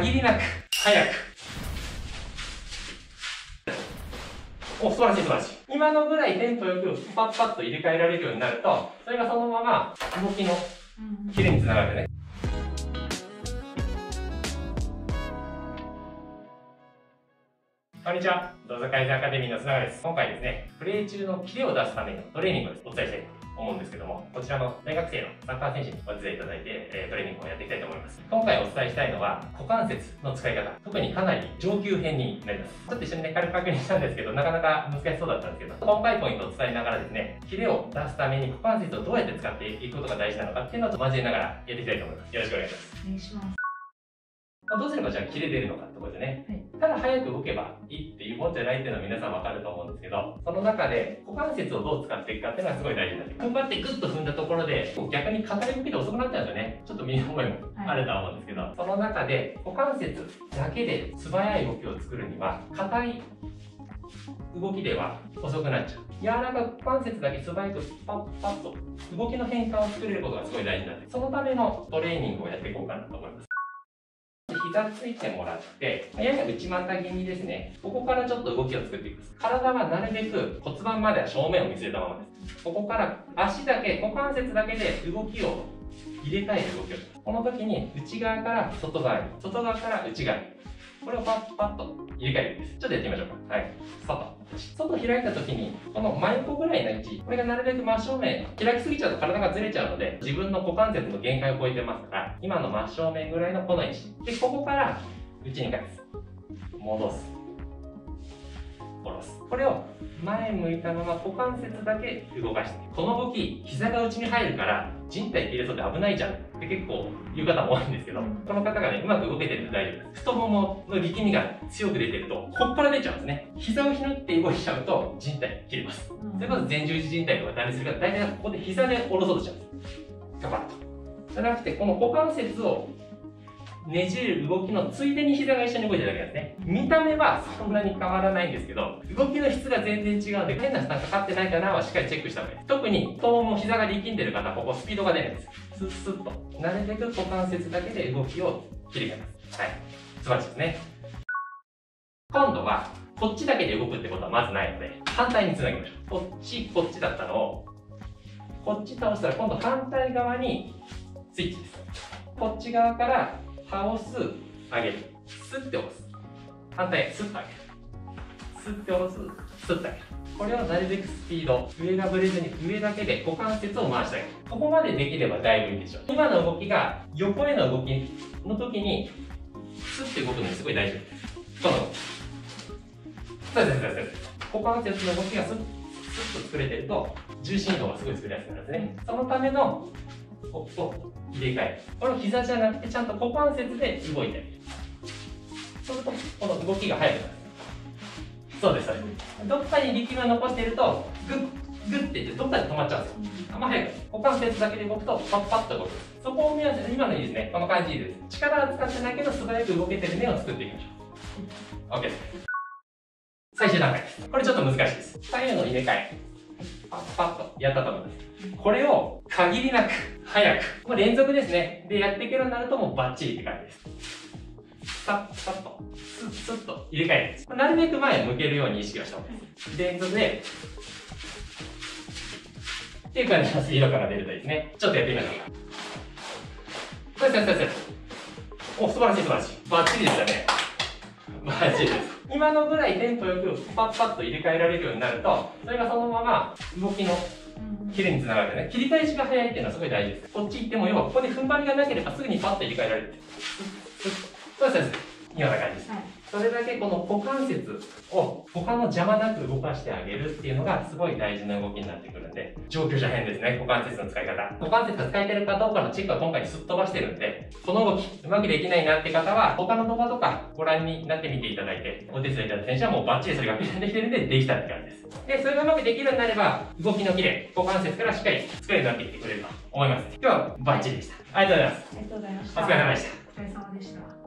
限りなく速く。お、素晴らしい素晴らしい。今のぐらいテンポよくパッパッと入れ替えられるようになると、それがそのまま動きのキレにつながるね。こんにちは。動作改善アカデミーの須永です。今回ですね、プレー中のキレを出すためのトレーニングをお伝えしたいと思うんですけども、こちらの大学生のサッカー選手にお手伝いいただいて、トレーニングをやっていきたいと思います。今回お伝えしたいのは股関節の使い方、特にかなり上級編になります。ちょっと一緒にね、軽く確認したんですけど、なかなか難しそうだったんですけど、今回ポイントを伝えながらですね、キレを出すために股関節をどうやって使っていくことが大事なのかっていうのを交えながらやっていきたいと思います。よろしくお願いします。お願いします。どうすればじゃあキレ出るのかってことでね、はい、ただ早く動けばいいっていうもんじゃないっていうのは皆さん分かると思うんですけど、その中で股関節をどう使っていくかっていうのはすごい大事になってくる。踏ん張ってグッと踏んだところで逆に傾きで遅くなっちゃうんですよね。ちょっと身の思いもあると思うんですけど、はい、その中で股関節だけで素早い動きを作るには、硬い動きでは遅くなっちゃう。柔らかく股関節だけ素早くパッパッと動きの変化を作れることがすごい大事になって、そのためのトレーニングをやっていこうかなと思います。膝ついてもらって、やや内股気味ですね。ここからちょっと動きを作っていきます。体はなるべく骨盤までは正面を見据えたままです。ここから足だけ、股関節だけで動きを入れ替える動きをします。この時に内側から外側に、外側から内側に。これをパッパッと入れ替えるんです。ちょっとやってみましょうか。はい。外開いた時に、この真横ぐらいの位置、これがなるべく真正面、開きすぎちゃうと体がずれちゃうので、自分の股関節の限界を超えてますから、今の真正面ぐらいのこの位置。で、ここから内に返す。戻す。下ろす。これを前向いたまま股関節だけ動かして、この動き、膝が内に入るから、人体切れそうで危ないじゃんって結構言う方も多いんですけど、この方がね、うまく動けてると大丈夫です。太ももの力みが強く出てると、ここから出ちゃうんですね。膝をひねって動いちゃうと、人体切れます。それこそ前十字靭帯とか断裂するから、大体ここで膝で下ろそうとしちゃうんです。ガバッと。じゃなくて、この股関節をねじれる動きのついでに膝が一緒に動いてるだけなんですね。見た目はそんなに変わらないんですけど、動きの質が全然違うので、変な負担かかってないかなはしっかりチェックした方がいいです。特に太もも膝が力んでる方、ここスピードが出るんです。スッスッと。なるべく股関節だけで動きを切り替えます。はい。素晴らしいですね。今度は、こっちだけで動くってことはまずないので、反対につなぎましょう。こっち、こっちだったのを、こっち倒したら今度反対側にスイッチです。こっち側から、倒す、上げる。スッて押す。反対、スッと上げる。スッて押す、スッと上げる。これをなるべくスピード、上がブレずに上だけで股関節を回してあげる。ここまでできればだいぶいいでしょう。今の動きが横への動きの時に、スッて動くのにすごい大事です。この動き。そうです、そうです、そうです。股関節の動きがスッと作れてると、重心移動がすごい作りやすくなるんですね。そのための、ここ。入れ替える。この膝じゃなくて、ちゃんと股関節で動いてあげる。そうすると、この動きが速くなる。そうです、そうです。どっかに力みを残していると、グッ、グッっていって、どっかで止まっちゃうんですよ。あんま速く。股関節だけで動くと、パッパッと動く。そこを見合わせて、今のいいですね。この感じいいです。力は使ってないけど、素早く動けてる目を作っていきましょう。OK です。最終段階です。これちょっと難しいです。左右の入れ替え。パッパッとやったと思います。これを限りなく早く、もう連続ですね。で、やっていけるようになるともうバッチリって感じです。サッサッと、スッスッと入れ替えるんです。なるべく前を向けるように意識をした方がいいです。連続で、っていう感じのスピード感が出るといいですね。ちょっとやってみましょうか。そうです、そうです、そうです。お、素晴らしい、素晴らしい。バッチリでしたね。バッチリです。今のぐらいテンポよくパッパッと入れ替えられるようになると、それがそのまま動きのキレにつながるんでね、切り返しが早いっていうのはすごい大事です。こっち行っても要はここで踏ん張りがなければすぐにパッと入れ替えられる。そうです、そうです。今の感じです。はい、それだけこの股関節を他の邪魔なく動かしてあげるっていうのがすごい大事な動きになってくるんで、上級者編ですね、股関節の使い方。股関節が使えてるかどうかのチェックは今回すっ飛ばしてるんで、この動きうまくできないなって方は他の動画とかご覧になってみていただいて、お手伝いいただいた選手はもうバッチリそれができてるんで、できたって感じです。で、それがうまくできるようになれば、動きのキレ、股関節からしっかり作れるようになってきてくれると思います。今日はバッチリでした。ありがとうございます。ありがとうございました。お疲れ様でした。お疲れ様でした。